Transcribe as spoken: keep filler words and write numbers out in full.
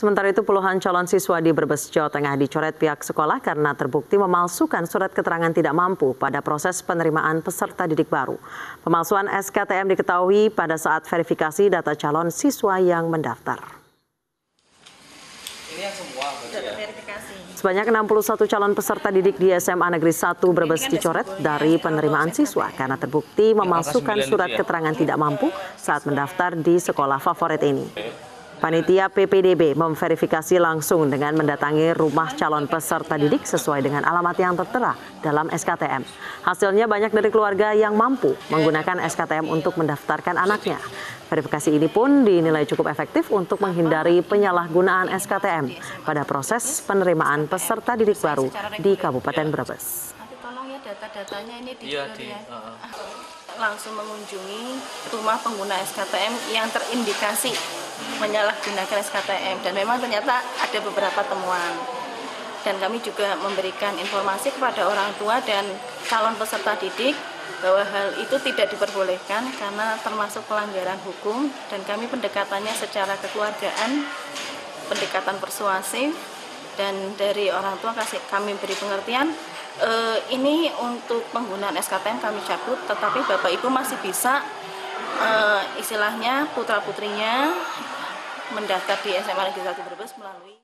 Sementara itu puluhan calon siswa di Brebes, Jawa Tengah dicoret pihak sekolah karena terbukti memalsukan surat keterangan tidak mampu pada proses penerimaan peserta didik baru. Pemalsuan S K T M diketahui pada saat verifikasi data calon siswa yang mendaftar. Ini yang semua verifikasi. Sebanyak enam puluh satu calon peserta didik di S M A Negeri satu Brebes dicoret dari penerimaan siswa karena terbukti memalsukan surat keterangan tidak mampu saat mendaftar di sekolah favorit ini. Panitia P P D B memverifikasi langsung dengan mendatangi rumah calon peserta didik sesuai dengan alamat yang tertera dalam S K T M. Hasilnya banyak dari keluarga yang mampu menggunakan S K T M untuk mendaftarkan anaknya. Verifikasi ini pun dinilai cukup efektif untuk menghindari penyalahgunaan S K T M pada proses penerimaan peserta didik baru di Kabupaten Brebes. Tolong ya data-datanya ini di langsung mengunjungi rumah pengguna S K T M yang terindikasi menyalahgunakan S K T M, dan memang ternyata ada beberapa temuan, dan kami juga memberikan informasi kepada orang tua dan calon peserta didik bahwa hal itu tidak diperbolehkan karena termasuk pelanggaran hukum, dan kami pendekatannya secara kekeluargaan, pendekatan persuasif, dan dari orang tua kasih kami beri pengertian e, ini untuk penggunaan S K T M kami cabut, tetapi Bapak Ibu masih bisa Uh, istilahnya putra-putrinya mendaftar di S M A Negeri satu Brebes melalui